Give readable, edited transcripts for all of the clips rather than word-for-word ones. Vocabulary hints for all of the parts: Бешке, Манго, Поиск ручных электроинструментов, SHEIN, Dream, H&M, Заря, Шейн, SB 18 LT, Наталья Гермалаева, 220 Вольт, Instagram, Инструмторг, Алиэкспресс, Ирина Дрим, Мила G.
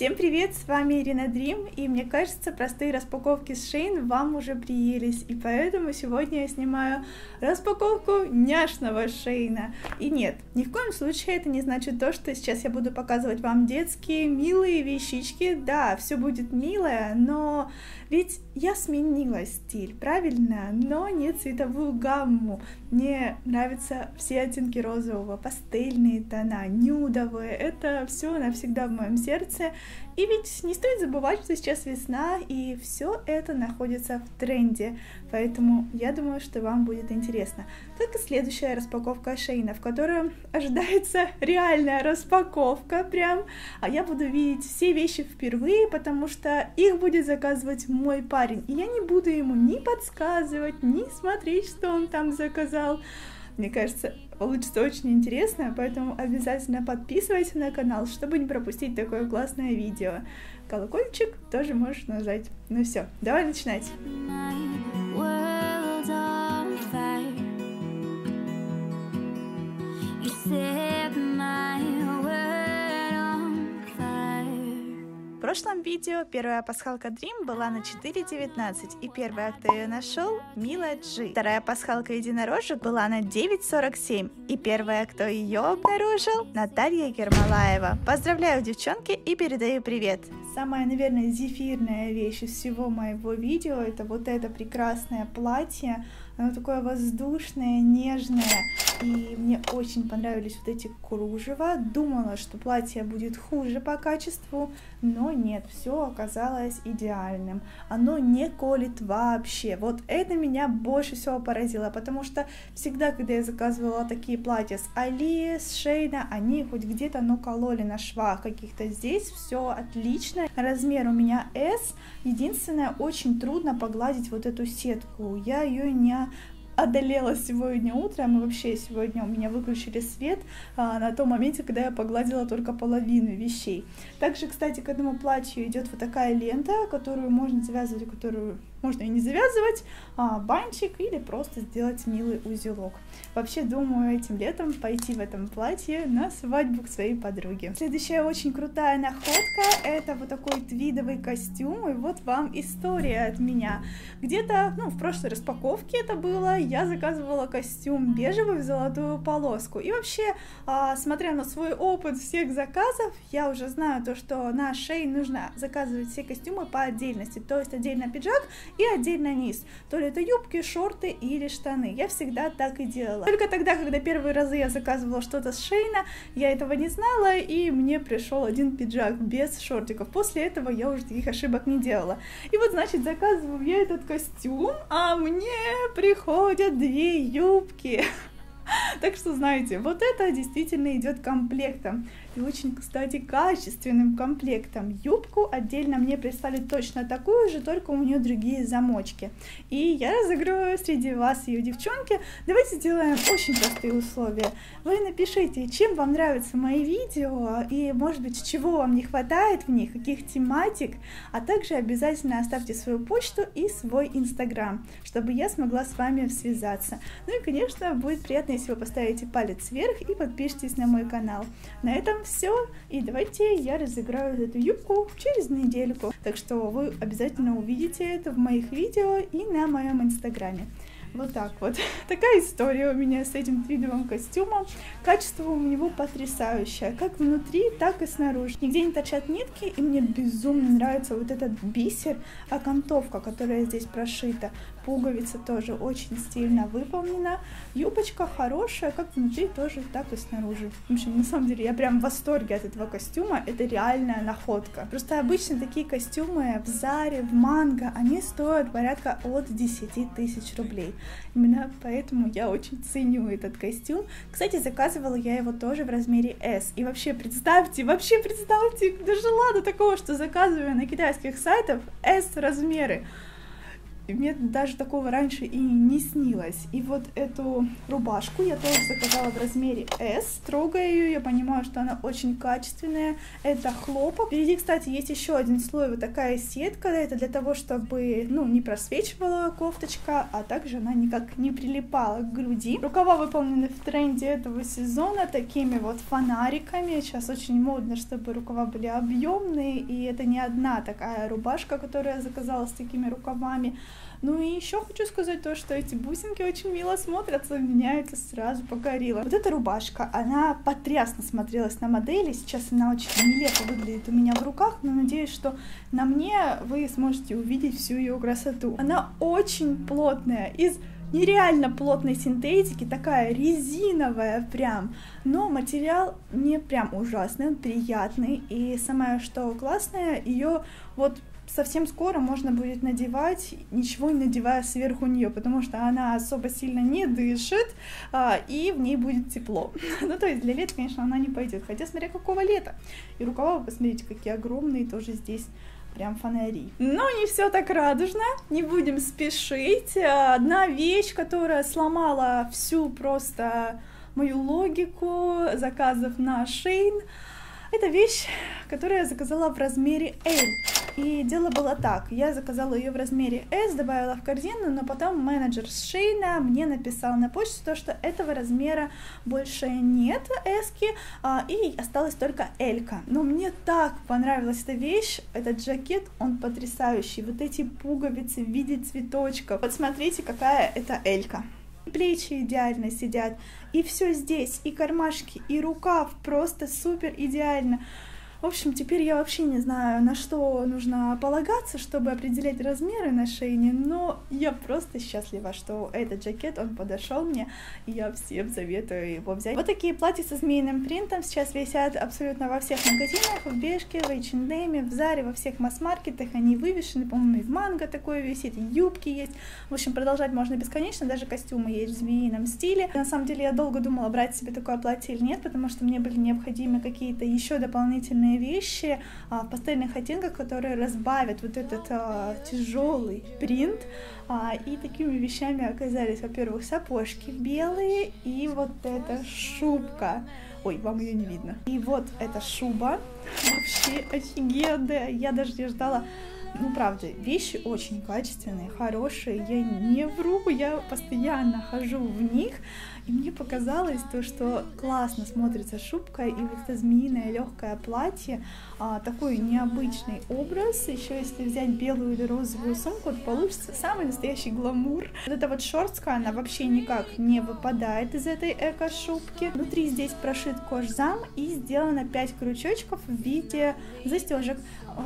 Всем привет, с вами Ирина Дрим, и мне кажется, простые распаковки с Шейн вам уже приелись, и поэтому сегодня я снимаю распаковку няшного Шейна. И нет, ни в коем случае это не значит то, что сейчас я буду показывать вам детские милые вещички. Да, все будет милое, но ведь я сменила стиль, правильно? Но не цветовую гамму. Мне нравятся все оттенки розового, пастельные тона, нюдовые, это все навсегда в моем сердце. И ведь не стоит забывать, что сейчас весна, и все это находится в тренде, поэтому я думаю, что вам будет интересно. Как и следующая распаковка Шейна, в которой ожидается реальная распаковка прям, а я буду видеть все вещи впервые, потому что их будет заказывать мой парень, и я не буду ему ни подсказывать, ни смотреть, что он там заказал. Мне кажется, получится очень интересно, поэтому обязательно подписывайся на канал, чтобы не пропустить такое классное видео. Колокольчик тоже можешь нажать. Ну все, давай начинать! В прошлом видео первая пасхалка Dream была на 4.19, и первый акт ее нашел Мила G. Вторая пасхалка Единорожек была на 9.47, и первая, кто ее обнаружил, Наталья Гермалаева. Поздравляю, девчонки, и передаю привет! Самая, наверное, зефирная вещь из всего моего видео — это вот это прекрасное платье. Оно такое воздушное, нежное, и мне очень понравились вот эти кружева. Думала, что платье будет хуже по качеству, но нет, все оказалось идеальным. Оно не колет вообще. Вот это меня больше всего поразило, потому что всегда, когда я заказывала такие платья с Али, с Шейна, они хоть где-то, но кололи на швах каких-то. Здесь все отлично. Размер у меня S. Единственное, очень трудно погладить вот эту сетку. Я ее не одолела сегодня утром, и вообще сегодня у меня выключили свет на том моменте, когда я погладила только половину вещей. Также, кстати, к этому платью идет вот такая лента, которую можно завязывать, которую можно и не завязывать, бантик, или просто сделать милый узелок. Вообще, думаю, этим летом пойти в этом платье на свадьбу к своей подруге. Следующая очень крутая находка — это вот такой твидовый костюм, и вот вам история от меня. Где-то, ну, в прошлой распаковке это было, я заказывала костюм бежевый в золотую полоску. И вообще, смотря на свой опыт всех заказов, я уже знаю то, что на Шейн нужно заказывать все костюмы по отдельности, то есть отдельно пиджак и отдельно низ, то ли это юбки, шорты или штаны. Я всегда так и делала. Только тогда, когда первые разы я заказывала что-то с Шейна, я этого не знала, и мне пришел один пиджак без шортиков. После этого я уже таких ошибок не делала. И вот, значит, заказываю я этот костюм, а мне приходят две юбки. Так что, знаете, вот это действительно идет комплектом. И очень, кстати, качественным комплектом. Юбку отдельно мне прислали точно такую же, только у нее другие замочки. И я разыгрываю среди вас ее, девчонки. Давайте сделаем очень простые условия. Вы напишите, чем вам нравятся мои видео, и, может быть, чего вам не хватает в них, каких тематик. А также обязательно оставьте свою почту и свой Инстаграм, чтобы я смогла с вами связаться. Ну и, конечно, будет приятно, если вы поставите палец вверх и подпишитесь на мой канал. На этом все, и давайте я разыграю эту юбку через недельку, так что вы обязательно увидите это в моих видео и на моем Инстаграме. Вот так вот. Такая история у меня с этим твидовым костюмом. Качество у него потрясающее, как внутри, так и снаружи. Нигде не торчат нитки, и мне безумно нравится вот этот бисер, окантовка, которая здесь прошита. Пуговица тоже очень стильно выполнена. Юбочка хорошая, как внутри тоже, так и снаружи. В общем, на самом деле, я прям в восторге от этого костюма. Это реальная находка. Просто обычно такие костюмы в Заре, в Манго, они стоят порядка от 10 тысяч рублей. Именно поэтому я очень ценю этот костюм. Кстати, заказывала я его тоже в размере S. И вообще представьте, дожила до такого, что заказываю на китайских сайтах S размеры. И мне даже такого раньше и не снилось. И вот эту рубашку я тоже заказала в размере S. Трогаю ее, я понимаю, что она очень качественная. Это хлопок. Впереди, кстати, есть еще один слой, вот такая сетка. Это для того, чтобы, ну, не просвечивала кофточка, а также она никак не прилипала к груди. Рукава выполнены в тренде этого сезона такими вот фонариками. Сейчас очень модно, чтобы рукава были объемные. И это не одна такая рубашка, которую я заказала с такими рукавами. Ну и еще хочу сказать то, что эти бусинки очень мило смотрятся, меня это сразу покорило. Вот эта рубашка, она потрясно смотрелась на модели, сейчас она очень нелепо выглядит у меня в руках, но надеюсь, что на мне вы сможете увидеть всю ее красоту. Она очень плотная, из нереально плотной синтетики, такая резиновая прям, но материал не прям ужасный, он приятный, и самое что классное, ее вот совсем скоро можно будет надевать, ничего не надевая сверху нее, потому что она особо сильно не дышит, и в ней будет тепло. Ну, то есть для лета, конечно, она не пойдет, хотя смотря какого лета. И рукава, вы посмотрите, какие огромные тоже здесь прям фонари. Но не все так радужно, не будем спешить. Одна вещь, которая сломала всю просто мою логику заказов на Shein, это вещь, которую я заказала в размере L. И дело было так, я заказала ее в размере S, добавила в корзину, но потом менеджер с Шейна мне написал на почту то, что этого размера больше нет S-ки, и осталась только L-ка. Но мне так понравилась эта вещь, этот жакет, он потрясающий, вот эти пуговицы в виде цветочков, вот смотрите, какая это L-ка. Плечи идеально сидят, и все здесь, и кармашки, и рукав просто супер идеально. В общем, теперь я вообще не знаю, на что нужно полагаться, чтобы определять размеры на Шейне, но я просто счастлива, что этот жакет, он подошел мне, и я всем советую его взять. Вот такие платья со змеиным принтом сейчас висят абсолютно во всех магазинах, в Бешке, в H&M, в Заре, во всех масс-маркетах, они вывешены, по-моему, и в Манго такое висит, и юбки есть, в общем, продолжать можно бесконечно, даже костюмы есть в змеином стиле. На самом деле, я долго думала, брать себе такое платье или нет, потому что мне были необходимы какие-то еще дополнительные вещи в пастельных оттенках, которые разбавят вот этот тяжелый принт, и такими вещами оказались, во-первых, сапожки белые и вот эта шубка. Ой, вам ее не видно. И вот эта шуба вообще офигенная, я даже не ждала. Ну, правда, вещи очень качественные, хорошие, я не вру, я постоянно хожу в них, и мне показалось то, что классно смотрится шубка и вот это змеиное легкое платье, такой необычный образ, еще если взять белую или розовую сумку, то получится самый настоящий гламур. Вот эта вот шортка, она вообще никак не выпадает из этой эко-шубки, внутри здесь прошит кожзам и сделано 5 крючочков в виде застежек,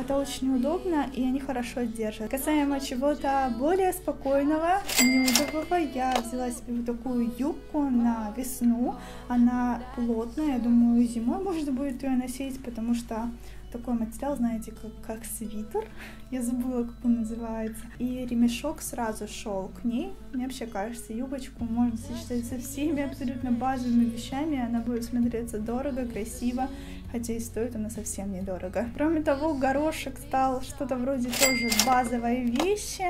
это очень удобно, и они хорошо держат. Касаемо чего-то более спокойного, нюдового, я взяла себе вот такую юбку на весну. Она плотная, я думаю, зимой можно будет ее носить, потому что такой материал, знаете, как свитер. Я забыла, как он называется. И ремешок сразу шел к ней. Мне вообще кажется, юбочку можно сочетать со всеми абсолютно базовыми вещами. Она будет смотреться дорого, красиво. Хотя и стоит она совсем недорого. Кроме того, горошек стал что-то вроде тоже базовой вещи,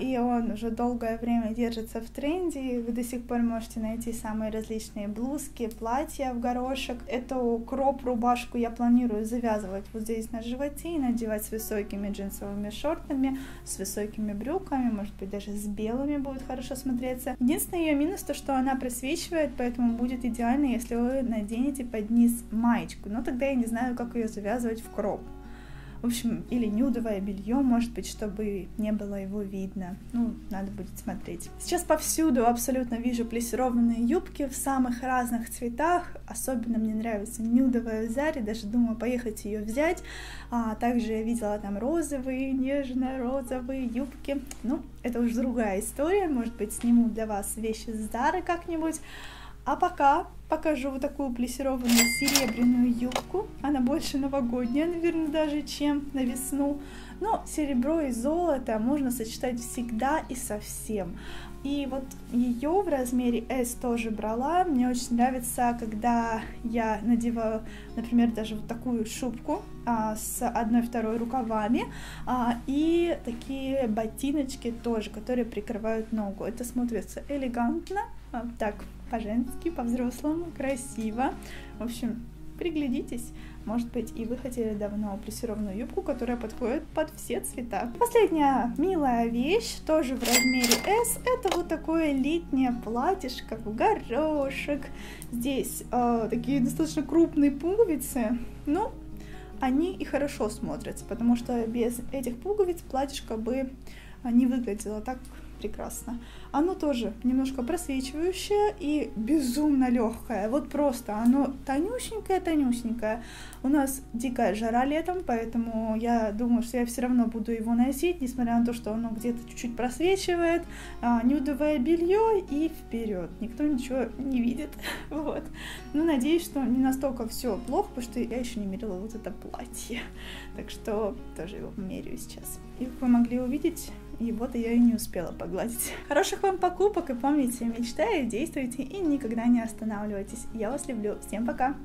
и он уже долгое время держится в тренде. Вы до сих пор можете найти самые различные блузки, платья в горошек. Эту кроп-рубашку я планирую завязывать вот здесь на животе и надевать с высокими джинсовыми шортами, с высокими брюками, может быть, даже с белыми будет хорошо смотреться. Единственный ее минус то, что она просвечивает, поэтому будет идеально, если вы наденете под низ маечку. Но тогда я не знаю, как ее завязывать в кроп. В общем, или нюдовое белье, может быть, чтобы не было его видно. Ну, надо будет смотреть. Сейчас повсюду абсолютно вижу плессированные юбки в самых разных цветах. Особенно мне нравится нюдовая в Заре, даже думаю поехать ее взять. Также я видела там розовые, нежно-розовые юбки. Ну, это уже другая история. Может быть, сниму для вас вещи с Зары как-нибудь. А пока Покажу вот такую плессированную серебряную юбку. Она больше новогодняя, наверное, даже, чем на весну. Но серебро и золото можно сочетать всегда и совсем. И вот ее в размере S тоже брала. Мне очень нравится, когда я надеваю, например, даже вот такую шубку с 1-2 рукавами и такие ботиночки тоже, которые прикрывают ногу. Это смотрится элегантно, так по-женски, по-взрослому, красиво. В общем, приглядитесь, может быть, и вы хотели давно плессированную юбку, которая подходит под все цвета. Последняя милая вещь, тоже в размере S, это вот такое летнее платьишко в горошек. Здесь такие достаточно крупные пуговицы, но они и хорошо смотрятся, потому что без этих пуговиц платьишко бы не выглядело так прекрасно. Оно тоже немножко просвечивающее и безумно легкое. Вот просто оно тонюсенькое-тонюсенькое. У нас дикая жара летом, поэтому я думаю, что я все равно буду его носить, несмотря на то, что оно где-то чуть-чуть просвечивает. Нюдовое белье и вперед. Никто ничего не видит. Вот. Но надеюсь, что не настолько все плохо, потому что я еще не мерила вот это платье. Так что тоже его меряю сейчас. И как вы могли увидеть, и вот я и не успела погладить. Хороших вам покупок, и помните, мечтайте, действуйте и никогда не останавливайтесь. Я вас люблю. Всем пока!